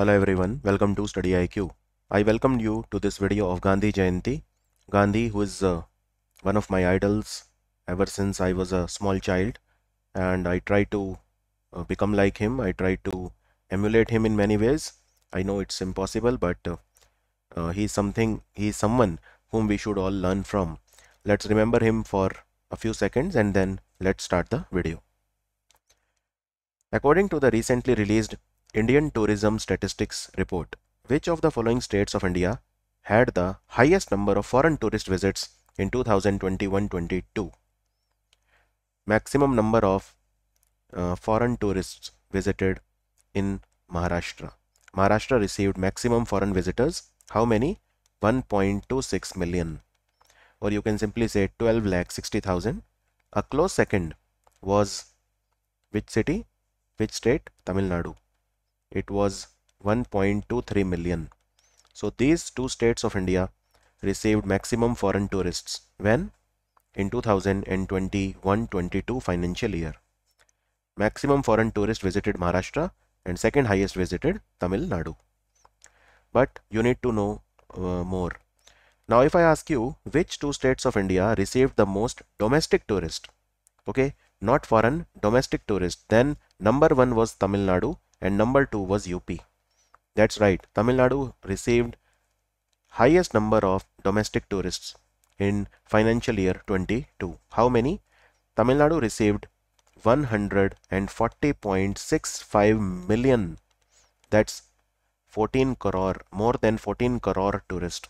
Hello everyone, welcome to Study IQ. I welcome you to this video of Gandhi Jayanti. Gandhi, who is one of my idols ever since I was a small child, and I try to become like him. I try to emulate him in many ways. I know it's impossible, but he's someone whom we should all learn from. Let's remember him for a few seconds and then let's start the video. According to the recently released Indian Tourism Statistics Report, which of the following states of India had the highest number of foreign tourist visits in 2021-22? Maximum number of foreign tourists visited in Maharashtra. Maharashtra received maximum foreign visitors. How many? 1.26 million. Or you can simply say 12,60,000. A close second was which city? Which state? Tamil Nadu. It was 1.23 million. So these two states of India received maximum foreign tourists when? In 2021-22 financial year. Maximum foreign tourists visited Maharashtra and second highest visited Tamil Nadu. But you need to know more. Now if I ask you which two states of India received the most domestic tourists, okay, not foreign, domestic tourists, then number one was Tamil Nadu and number two was UP. That's right, Tamil Nadu received highest number of domestic tourists in financial year 22. How many? Tamil Nadu received 140.65 million. That's 14 crore, more than 14 crore tourists.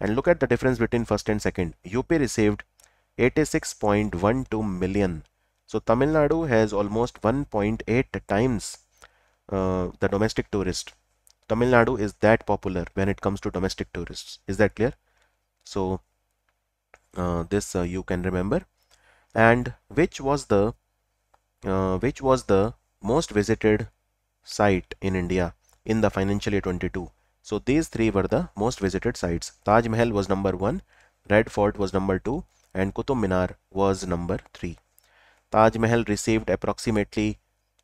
And look at the difference between first and second. UP received 86.12 million. So Tamil Nadu has almost 1.8 times the domestic tourist. Tamil Nadu is that popular when it comes to domestic tourists. Is that clear? So this you can remember. And which was the most visited site in India in the financial year 22? So these three were the most visited sites. Taj Mahal was number 1, Red Fort was number 2, and Qutub Minar was number 3. Taj Mahal received approximately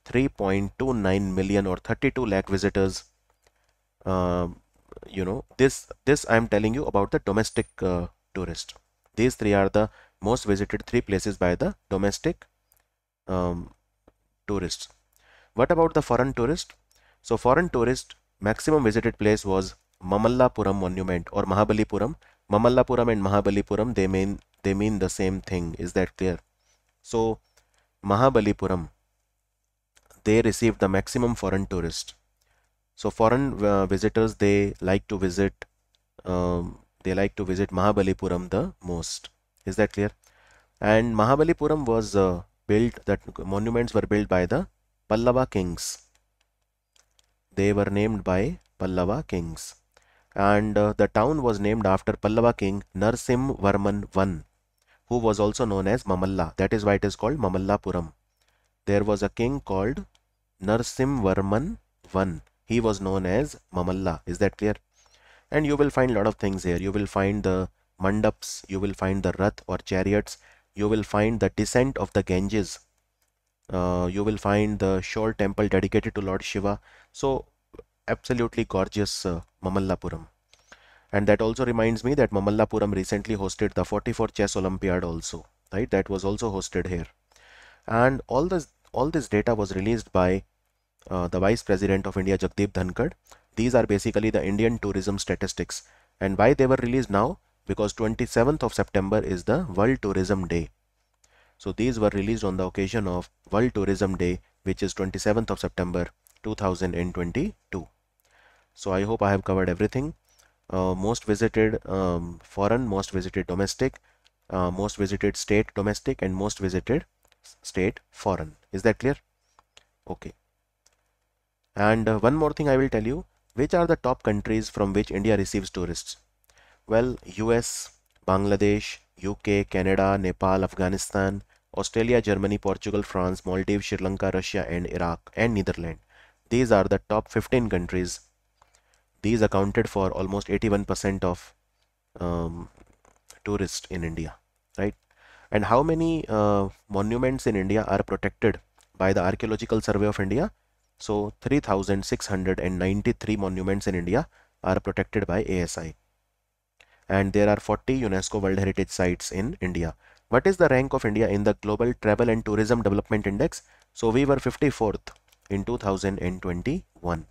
3.29 million or 32 lakh visitors. This I am telling you about the domestic tourist. These three are the most visited three places by the domestic tourists. What about the foreign tourist? So foreign tourist maximum visited place was Mahabalipuram monument or Mahabalipuram. Mahabalipuram and Mahabalipuram, they mean the same thing. Is that clear? So Mahabalipuram, they received the maximum foreign tourist. So foreign visitors, they like to visit Mahabalipuram the most. Is that clear? And Mahabalipuram was monuments were built by the Pallava kings. They were named by Pallava kings. And the town was named after Pallava king Narasimhavarman I, who was also known as Mamalla. That is why it is called Mamallapuram. There was a king called Narasimhavarman I. He was known as Mamalla. Is that clear? And you will find a lot of things here. You will find the mandaps, you will find the rath or chariots, you will find the descent of the Ganges, you will find the shore temple dedicated to Lord Shiva. So absolutely gorgeous Mamallapuram. And that also reminds me that Mamallapuram recently hosted the 44th Chess Olympiad also, right? That was also hosted here. And all this data was released by the Vice President of India, Jagdeep Dhankar. These are basically the Indian tourism statistics. And why they were released now? Because 27th of September is the World Tourism Day. So these were released on the occasion of World Tourism Day, which is 27th of September 2022. So I hope I have covered everything. Most visited foreign, most visited domestic, most visited state domestic, and most visited state foreign. Is that clear? Okay. And one more thing I will tell you. Which are the top countries from which India receives tourists? Well, US, Bangladesh, UK, Canada, Nepal, Afghanistan, Australia, Germany, Portugal, France, Maldives, Sri Lanka, Russia, and Iraq, and Netherlands. These are the top 15 countries. These accounted for almost 81% of tourists in India, right? And how many monuments in India are protected by the Archaeological Survey of India? So 3,693 monuments in India are protected by ASI. And there are 40 UNESCO World Heritage Sites in India. What is the rank of India in the Global Travel and Tourism Development Index? So we were 54th in 2021.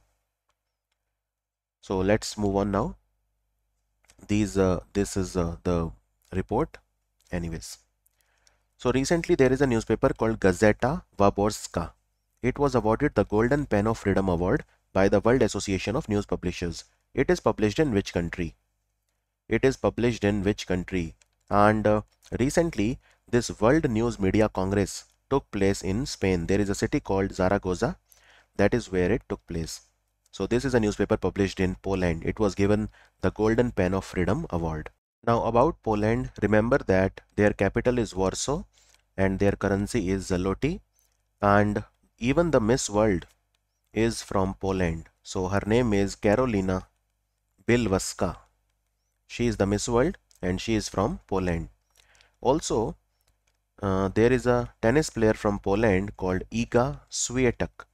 So let's move on now. This is the report anyways. So recently there is a newspaper called Gazeta Vaborska. It was awarded the Golden Pen of Freedom Award by the World Association of News Publishers. It is published in which country? And recently this World News Media Congress took place in Spain. There is a city called Zaragoza. That is where it took place. So this is a newspaper published in Poland. It was given the Golden Pen of Freedom Award. Now about Poland, remember that their capital is Warsaw and their currency is Zloty, and even the Miss World is from Poland. So her name is Karolina Bilwaska. She is the Miss World and she is from Poland. Also, there is a tennis player from Poland called Iga Swiatek.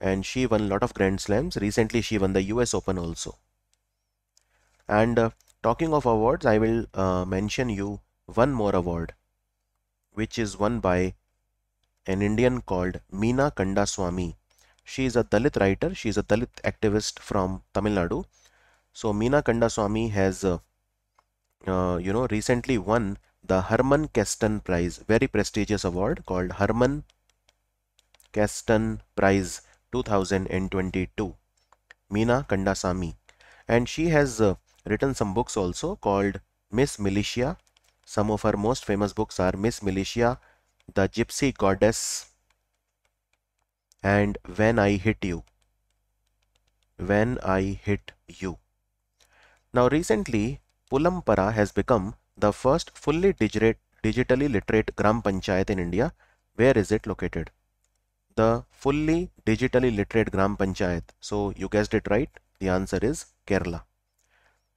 And she won a lot of Grand Slams. Recently, she won the US Open also. And talking of awards, I will mention you one more award, which is won by an Indian called Meena Kandaswamy. She is a Dalit writer. She is a Dalit activist from Tamil Nadu. So Meena Kandaswamy has, recently won the Hermann Kesten Prize, very prestigious award called Hermann Kesten Prize 2022, Meena Kandaswamy, and she has written some books also called Miss Militia. Some of her most famous books are Miss Militia, The Gypsy Goddess, and When I Hit You. Now recently, Pulampara has become the first fully digitally literate Gram Panchayat in India. Where is it located? The fully digitally literate Gram Panchayat. So you guessed it right. The answer is Kerala.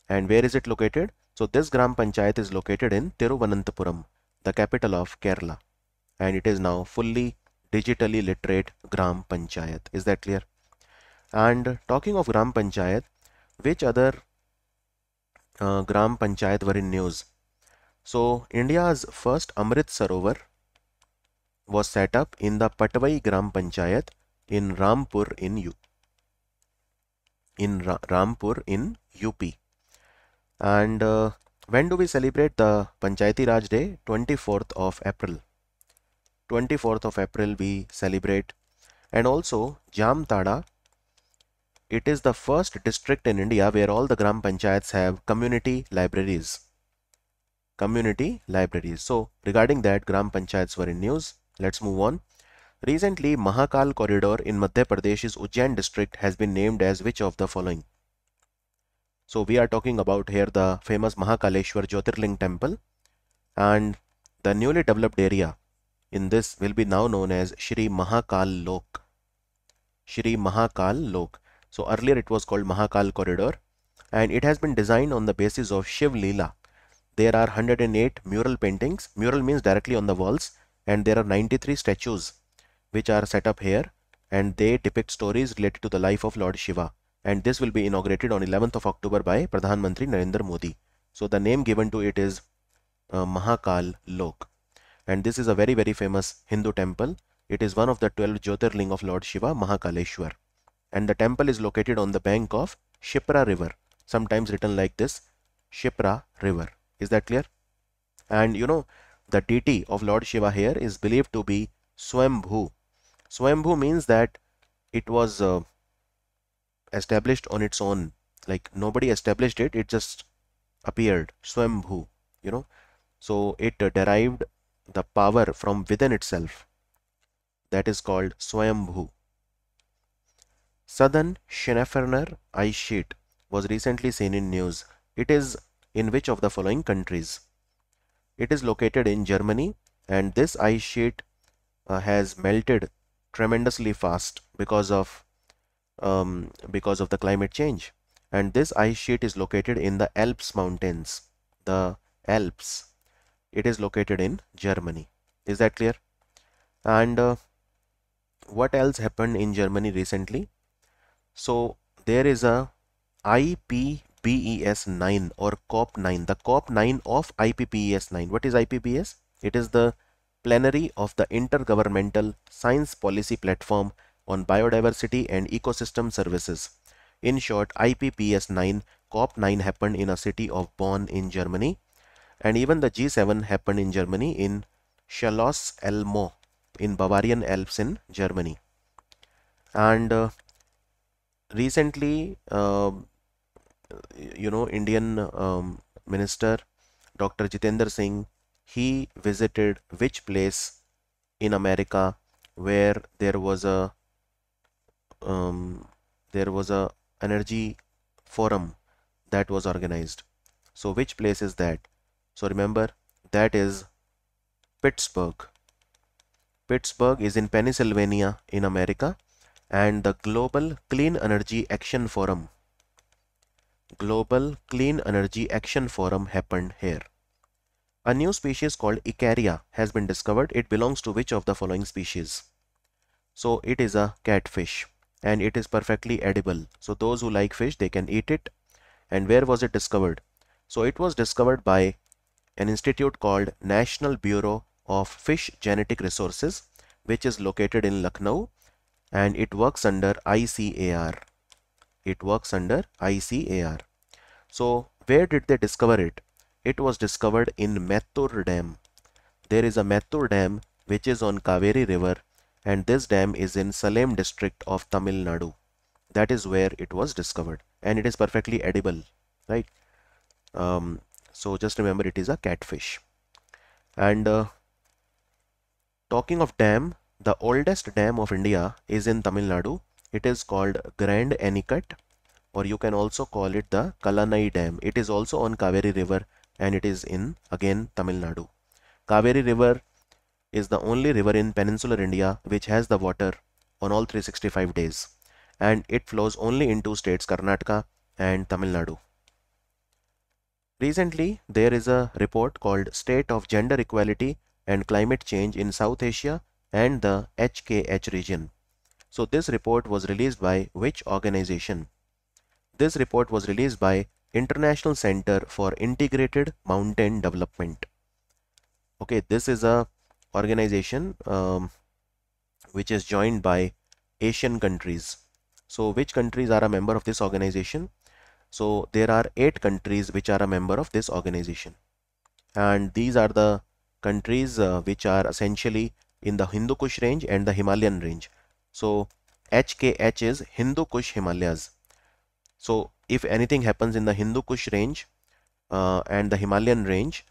And where is it located? So this Gram Panchayat is located in Tiruvananthapuram, the capital of Kerala. And it is now fully digitally literate Gram Panchayat. Is that clear? And talking of Gram Panchayat, which other Gram Panchayat were in news? So India's first Amrit Sarovar was set up in the Patwai Gram Panchayat in Rampur in UP. And when do we celebrate the Panchayati Raj Day? 24th of April. 24th of April we celebrate. And also Jamtada. It is the first district in India where all the Gram Panchayats have community libraries. So regarding that, Gram Panchayats were in news. Let's move on. Recently, Mahakal Corridor in Madhya Pradesh's Ujjain district has been named as which of the following? So we are talking about here the famous Mahakaleshwar Jyotirling temple, and the newly developed area in this will be now known as Shri Mahakal Lok. So earlier it was called Mahakal Corridor, and it has been designed on the basis of Shiv Leela. There are 108 mural paintings. Mural means directly on the walls. And there are 93 statues which are set up here, and they depict stories related to the life of Lord Shiva. And this will be inaugurated on 11th of October by Pradhan Mantri Narendra Modi. So the name given to it is Mahakal Lok. And this is a very, very famous Hindu temple. It is one of the 12 Jyotirling of Lord Shiva, Mahakaleshwar. And the temple is located on the bank of Shipra River, sometimes written like this, Shipra River. Is that clear? And you know, the deity of Lord Shiva here is believed to be Swambhu. Swambhu means that it was established on its own. Like nobody established it, it just appeared. Swambhu, you know. So it derived the power from within itself. That is called Swambhu. Southern Schneferner ice sheet was recently seen in news. It is in which of the following countries? It is located in Germany, and this ice sheet has melted tremendously fast because of the climate change. And this ice sheet is located in the Alps mountains, the Alps. It is located in Germany. Is that clear? And what else happened in Germany recently? So there is a IPBES 9 or COP 9, the COP 9 of IPBES 9. What is IPBES? It is the plenary of the Intergovernmental Science Policy Platform on Biodiversity and Ecosystem Services. In short, IPBES 9 COP 9 happened in a city of Bonn in Germany, and even the G7 happened in Germany in Schloss Elmo in Bavarian Alps in Germany. And recently, Indian Minister Dr. Jitendra Singh, he visited which place in America where there was a energy forum that was organized? So which place is that? So remember, that is Pittsburgh. Pittsburgh is in Pennsylvania in America, and the Global Clean Energy Action Forum, Global Clean Energy Action Forum happened here. A new species called Icaria has been discovered. It belongs to which of the following species? So it is a catfish, and it is perfectly edible. So those who like fish, they can eat it. And where was it discovered? So it was discovered by an institute called National Bureau of Fish Genetic Resources, which is located in Lucknow, and it works under ICAR. It works under ICAR. So where did they discover it? It was discovered in Mettur Dam. There is a Mettur Dam which is on Kaveri River, and this dam is in Salem district of Tamil Nadu. That is where it was discovered, and it is perfectly edible, right? So just remember, it is a catfish. And talking of dam, the oldest dam of India is in Tamil Nadu. It is called Grand Anikat, or you can also call it the Kalanai Dam. It is also on Kaveri River, and it is in, again, Tamil Nadu. Kaveri River is the only river in peninsular India which has the water on all 365 days, and it flows only in two states, Karnataka and Tamil Nadu. Recently, there is a report called State of Gender Equality and Climate Change in South Asia and the HKH region. So this report was released by which organization? This report was released by International Center for Integrated Mountain Development. Okay, this is a organization which is joined by Asian countries. So which countries are a member of this organization? So there are 8 countries which are a member of this organization, and these are the countries which are essentially in the Hindu Kush range and the Himalayan range. So HKH is Hindu Kush Himalayas. So if anything happens in the Hindu Kush range and the Himalayan range,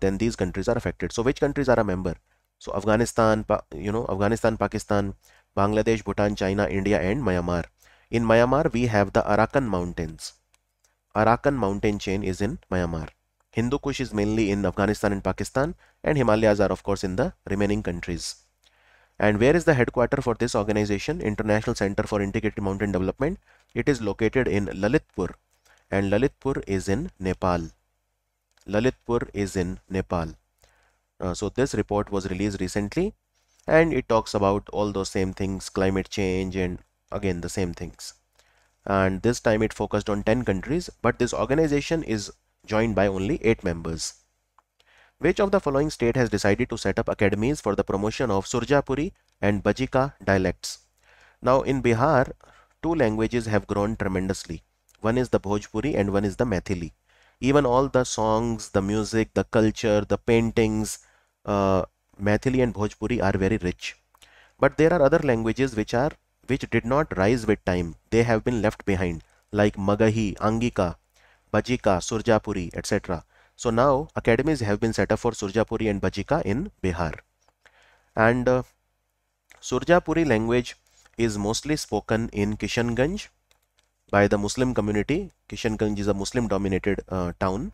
then these countries are affected. So which countries are a member? So Afghanistan, Afghanistan, Pakistan, Bangladesh, Bhutan, China, India, and Myanmar. In Myanmar, we have the Arakan Mountains. Arakan mountain chain is in Myanmar. Hindu Kush is mainly in Afghanistan and Pakistan, and Himalayas are of course in the remaining countries. And where is the headquarters for this organization, International Center for Integrated Mountain Development? It is located in Lalitpur, and Lalitpur is in Nepal. Lalitpur is in Nepal. So this report was released recently, and it talks about all those same things, climate change and again the same things. And this time it focused on 10 countries, but this organization is joined by only 8 members. Which of the following state has decided to set up academies for the promotion of Surjapuri and Bajika dialects? Now in Bihar, 2 languages have grown tremendously. One is the Bhojpuri and one is the Maithili. Even all the songs, the music, the culture, the paintings, Maithili and Bhojpuri are very rich. But there are other languages which did not rise with time. They have been left behind, like Magahi, Angika, Bajika, Surjapuri, etc. So now academies have been set up for Surjapuri and Bajika in Bihar. And Surjapuri language is mostly spoken in Kishanganj by the Muslim community. Kishanganj is a Muslim dominated town.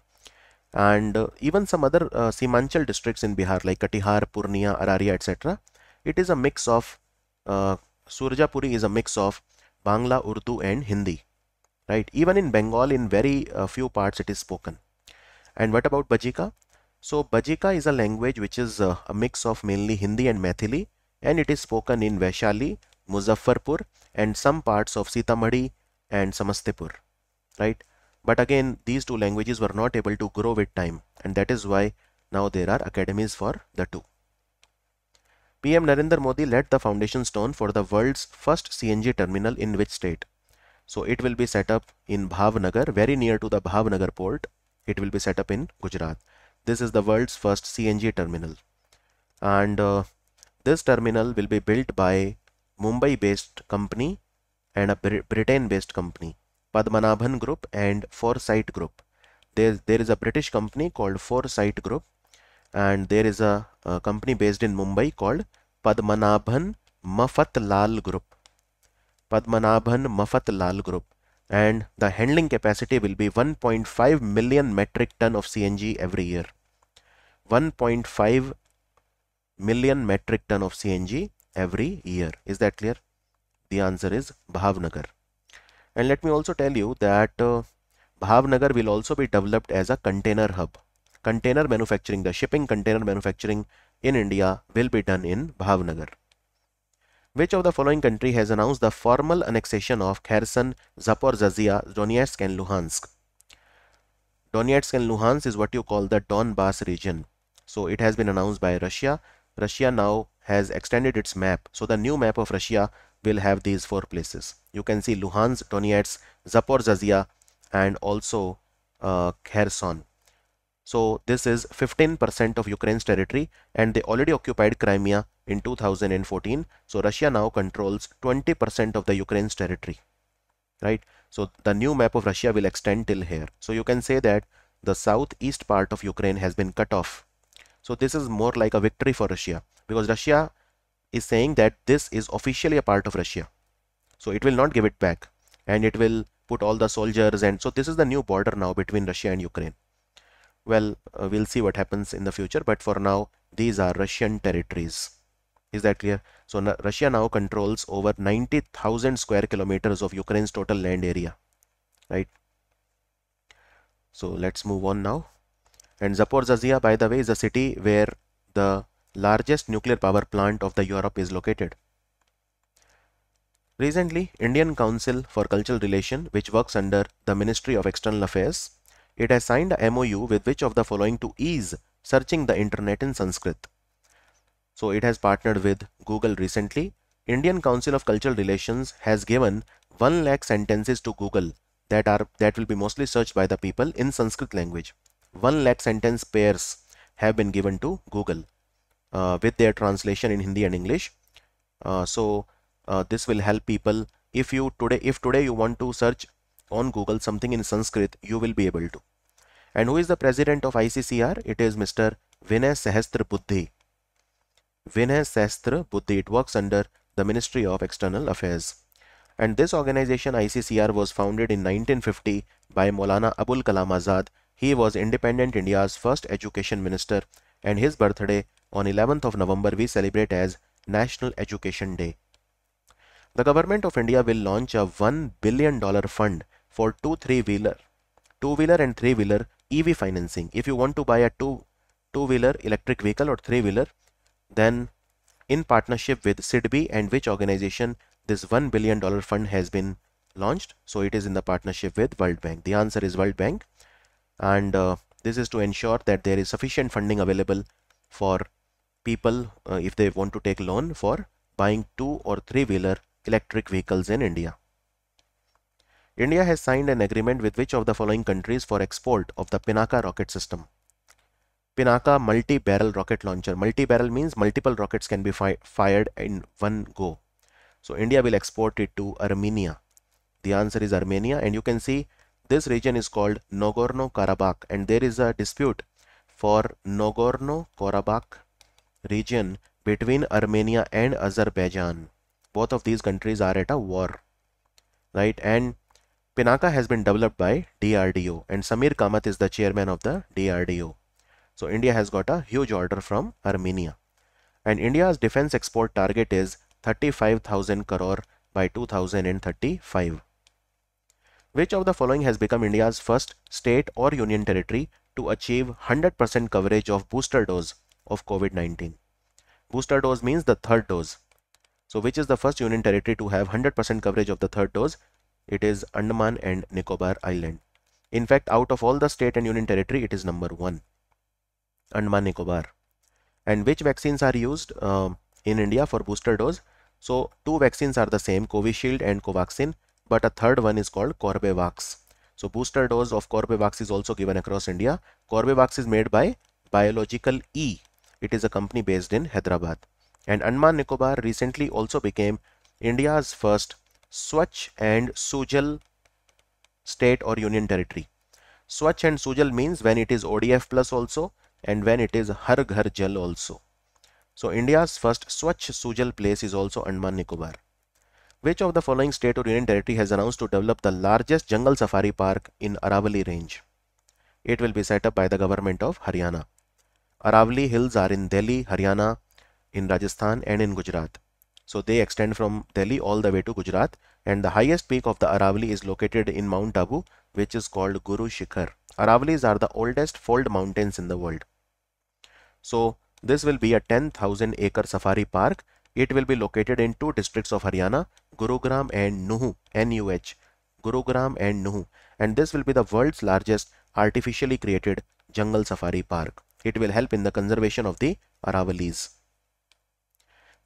And even some other Simanchal districts in Bihar like Katihar, Purnia, Araria, etc. It is a mix of, Surjapuri is a mix of Bangla, Urdu and Hindi. Right? Even in Bengal, in very few parts it is spoken. And what about Bajika? So Bajika is a language which is a mix of mainly Hindi and Maithili, and it is spoken in Vaishali, Muzaffarpur and some parts of Sitamarhi and Samastipur, right? But again, these two languages were not able to grow with time, and that is why now there are academies for the two. PM Narendra Modi laid the foundation stone for the world's first CNG terminal in which state? So it will be set up in Bhavnagar, very near to the Bhavnagar port. It will be set up in Gujarat. This is the world's first CNG terminal. And this terminal will be built by Mumbai-based company and a Britain-based company, Padmanabhan Group and Foresight Group. There is a British company called Foresight Group, and there is a company based in Mumbai called Padmanabhan Mafatlal Group. Padmanabhan Mafatlal Group. And the handling capacity will be 1.5 million metric ton of CNG every year. 1.5 million metric ton of CNG every year. Is that clear? The answer is Bhavnagar. And let me also tell you that Bhavnagar will also be developed as a container hub. Container manufacturing, the shipping container manufacturing in India will be done in Bhavnagar. Which of the following country has announced the formal annexation of Kherson, Zaporizhzhia, Donetsk and Luhansk? Donetsk and Luhansk is what you call the Donbas region. So it has been announced by Russia. Russia now has extended its map. So the new map of Russia will have these four places. You can see Luhansk, Donetsk, Zaporizhzhia and also Kherson. So this is 15% of Ukraine's territory, and they already occupied Crimea in 2014. So Russia now controls 20% of the Ukraine's territory, right? So the new map of Russia will extend till here. So you can say that the southeast part of Ukraine has been cut off. So this is more like a victory for Russia, because Russia is saying that this is officially a part of Russia. So it will not give it back, and it will put all the soldiers, and so this is the new border now between Russia and Ukraine. Well, we'll see what happens in the future, but for now these are Russian territories. Is that clear? So Russia now controls over 90,000 square kilometers of Ukraine's total land area, right? So let's move on now. And Zaporizhzhia, by the way, is a city where the largest nuclear power plant of the Europe is located. Recently, Indian Council for Cultural Relation, which works under the Ministry of External Affairs, it has signed a MOU with which of the following to ease searching the internet in Sanskrit? So it has partnered with Google recently. Indian Council of Cultural Relations has given 1 lakh sentences to Google that will be mostly searched by the people in Sanskrit language. 1 lakh sentence pairs have been given to Google with their translation in Hindi and English. So this will help people. If today you want to search on Google something in Sanskrit, you will be able to. And who is the president of ICCR? It is Mr. Vinay Sahastrabuddhi. Vinay Sahastrabuddhi. It works under the Ministry of External Affairs. And this organization ICCR was founded in 1950 by Maulana Abul Kalam Azad. He was independent India's first education minister, and his birthday on 11th of November we celebrate as National Education Day. The government of India will launch a $1 billion fund for two-wheeler and three-wheeler EV financing. If you want to buy a two-wheeler electric vehicle or three-wheeler, then in partnership with SIDBI, and which organization this $1 billion fund has been launched. So it is in the partnership with World Bank. The answer is World Bank. And this is to ensure that there is sufficient funding available for people if they want to take loan for buying two- or three-wheeler electric vehicles in India. India has signed an agreement with which of the following countries for export of the Pinaka rocket system? Pinaka multi-barrel rocket launcher. Multi-barrel means multiple rockets can be fired in one go. So India will export it to Armenia. The answer is Armenia, and you can see this region is called Nagorno-Karabakh, and there is a dispute for Nagorno-Karabakh region between Armenia and Azerbaijan. Both of these countries are at a war, right? And Pinaka has been developed by DRDO, and Samir Kamath is the chairman of the DRDO. So India has got a huge order from Armenia. And India's defense export target is 35,000 crore by 2035. Which of the following has become India's first state or union territory to achieve 100% coverage of booster dose of COVID-19? Booster dose means the third dose. So which is the first union territory to have 100% coverage of the third dose? It is Andaman and Nicobar Island. In fact, out of all the state and union territory, it is number 1, Andaman Nicobar. And which vaccines are used in India for booster dose? So two vaccines are the same, Covishield and Covaxin, but a third one is called Corbevax. So booster dose of Corbevax is also given across India. Corbevax is made by Biological E. It is a company based in Hyderabad. And Andaman Nicobar recently also became India's first Swachh and Sujal state or union territory. Swachh and Sujal means when it is ODF plus also and when it is Har Ghar Jal also. So India's first Swachh Sujal place is also Andaman Nicobar. Which of the following state or union territory has announced to develop the largest jungle safari park in Aravalli range? It will be set up by the government of Haryana. Aravalli hills are in Delhi, Haryana, in Rajasthan and in Gujarat. So they extend from Delhi all the way to Gujarat, and the highest peak of the Aravalli is located in Mount Abu, which is called Guru Shikhar. Aravalis are the oldest fold mountains in the world. So this will be a 10,000 acre safari park. It will be located in two districts of Haryana, Gurugram and Nuh, N-U-H, Gurugram and Nuh. And this will be the world's largest artificially created jungle safari park. It will help in the conservation of the Aravalis.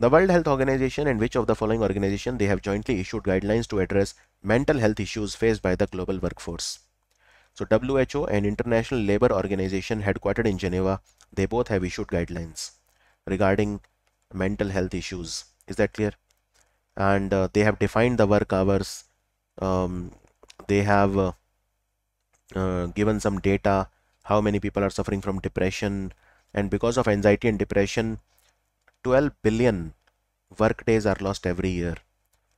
The World Health Organization and which of the following organization they have jointly issued guidelines to address mental health issues faced by the global workforce? So WHO and International Labour Organization headquartered in Geneva, they both have issued guidelines regarding mental health issues. Is that clear? And they have defined the work hours. They have given some data, how many people are suffering from depression, and because of anxiety and depression, 12 billion work days are lost every year,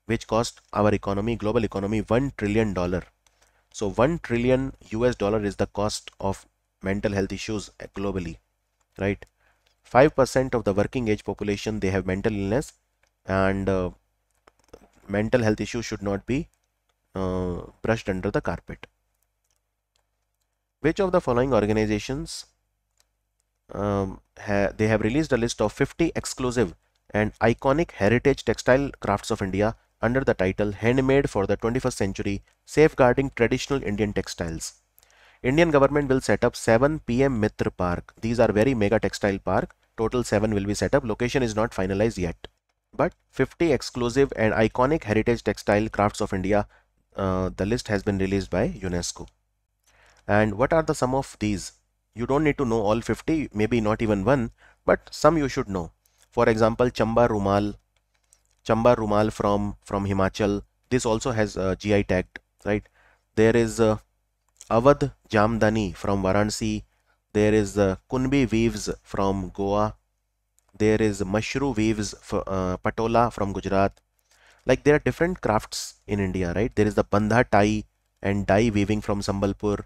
which cost our economy, global economy, $1 trillion. So $1 trillion is the cost of mental health issues globally, right? 5% of the working age population, they have mental illness, and mental health issues should not be brushed under the carpet. Which of the following organizations they have released a list of 50 exclusive and iconic heritage textile crafts of India under the title Handmade for the 21st Century, Safeguarding Traditional Indian Textiles. Indian government will set up 7 PM Mitra Park. These are very mega textile park. Total 7 will be set up. Location is not finalized yet. But 50 exclusive and iconic heritage textile crafts of India, the list has been released by UNESCO. And what are the sum of these? You don't need to know all 50, maybe not even one, but some you should know. For example, Chamba Rumal from Himachal. This also has GI tagged, right? There is Awadh Jamdani from Varanasi. There is Kunbi Weaves from Goa. There is Mashru Weaves for, Patola from Gujarat. Like, there are different crafts in India, right? There is the Bandha tie and dye weaving from Sambalpur.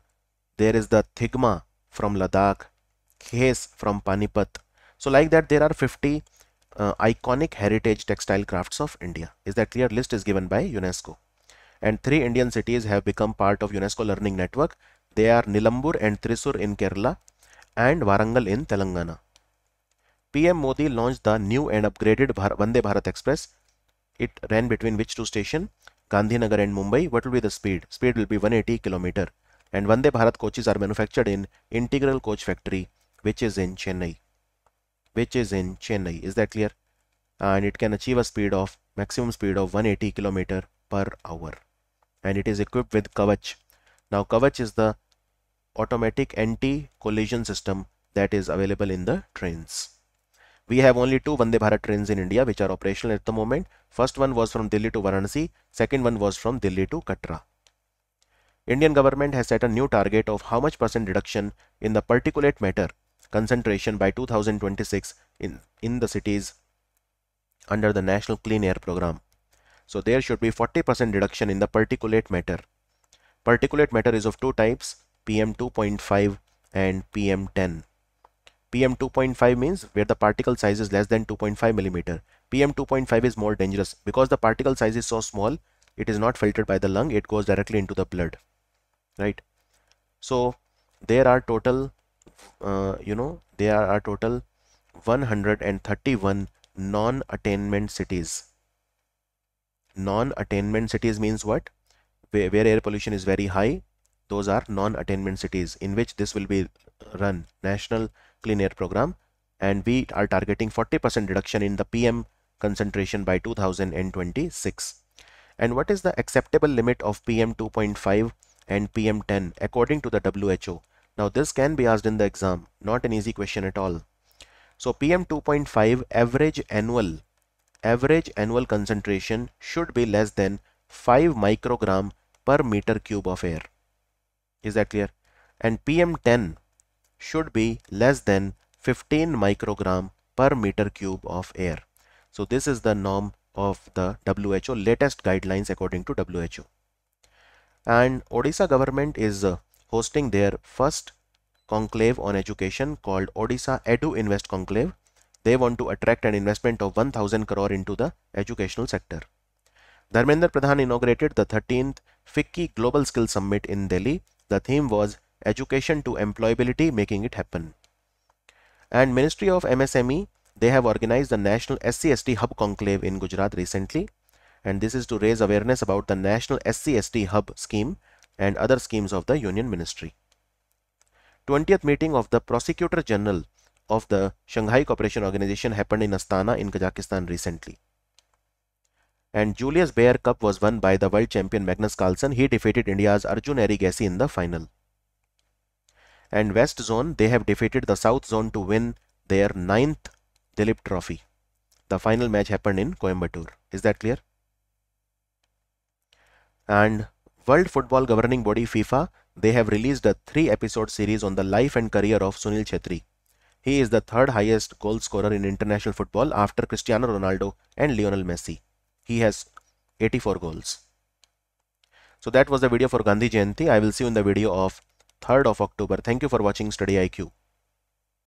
There is the Thigma from Ladakh, Khes from Panipat. So like that, there are 50 iconic heritage textile crafts of India. Is that clear? List is given by UNESCO. And 3 Indian cities have become part of UNESCO Learning Network. They are Nilambur and Thrissur in Kerala and Warangal in Telangana. PM Modi launched the new and upgraded Vande Bharat Express. It ran between which two stations? Gandhinagar and Mumbai. What will be the speed? Speed will be 180 km. And Vande Bharat coaches are manufactured in Integral Coach Factory, which is in Chennai. Is that clear? And it can achieve a speed of maximum speed of 180 km per hour. And it is equipped with Kavach. Now Kavach is the automatic anti-collision system that is available in the trains. We have only 2 Vande Bharat trains in India which are operational at the moment. First one was from Delhi to Varanasi. Second one was from Delhi to Katra. Indian government has set a new target of how much % reduction in the particulate matter concentration by 2026 in the cities under the National Clean Air Program. So there should be 40% reduction in the particulate matter. Particulate matter is of two types, PM2.5 and PM10. PM2.5 means where the particle size is less than 2.5 mm. PM2.5 is more dangerous because the particle size is so small, it is not filtered by the lung, it goes directly into the blood, right? So there are total 131 non-attainment cities. Non-attainment cities means what? Where air pollution is very high, those are non-attainment cities, in which this will be run National Clean Air Program, and we are targeting 40% reduction in the PM concentration by 2026. And what is the acceptable limit of PM 2.5 and PM 10 according to the WHO? Now this can be asked in the exam, not an easy question at all. So PM 2.5 average annual concentration should be less than 5 microgram per meter cube of air. Is that clear? And PM 10 should be less than 15 microgram per meter cube of air. So this is the norm of the WHO, latest guidelines according to WHO. And Odisha government is hosting their first conclave on education called Odisha Edu Invest Conclave. They want to attract an investment of 1000 crore into the educational sector. Dharmendra Pradhan inaugurated the 13th FICCI Global Skills Summit in Delhi. The theme was Education to Employability, Making It Happen. And Ministry of MSME, they have organized the National SCST Hub Conclave in Gujarat recently. And this is to raise awareness about the National SCST Hub scheme and other schemes of the Union Ministry. 20th meeting of the Prosecutor General of the Shanghai Cooperation Organization happened in Astana in Kazakhstan recently. And Julius Baer Cup was won by the world champion Magnus Carlsen. He defeated India's Arjun Erigasi in the final. And West Zone, they have defeated the South Zone to win their 9th Dilip Trophy. The final match happened in Coimbatore. Is that clear? And World Football Governing Body FIFA, they have released a 3-episode series on the life and career of Sunil Chhetri. He is the third highest goal scorer in international football after Cristiano Ronaldo and Lionel Messi. He has 84 goals. So that was the video for Gandhi Jayanti. I will see you in the video of 3rd of October. Thank you for watching Study IQ.